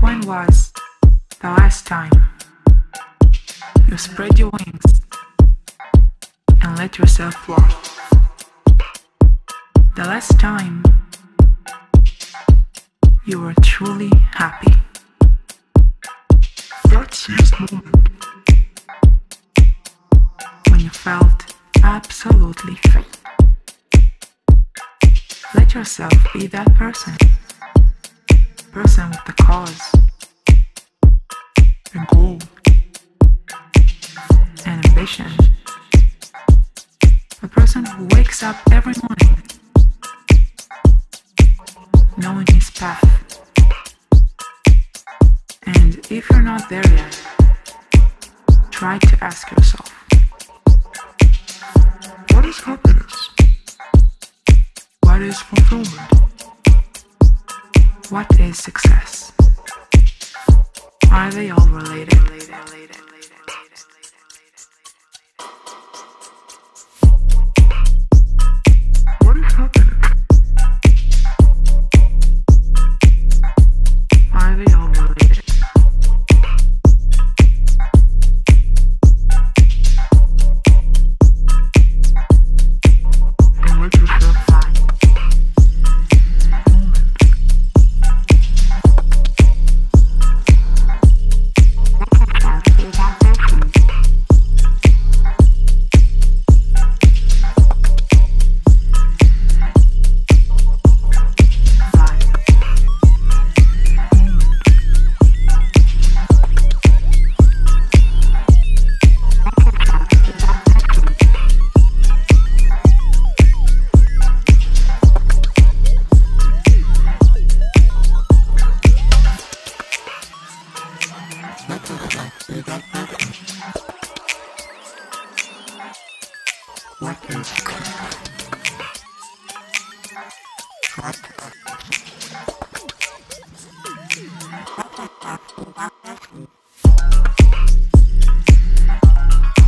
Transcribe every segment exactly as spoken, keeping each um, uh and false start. When was the last time you spread your wings and let yourself fly? The last time you were truly happy. That serious moment when you felt absolutely free. Let yourself be that person. Person with the cause, the goal, and ambition. The person who wakes up every morning, knowing his path. And if you're not there yet, try to ask yourself, What is fulfillment? What is success? Are they all related? What is happening? Are they all related?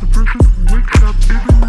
The person wakes up every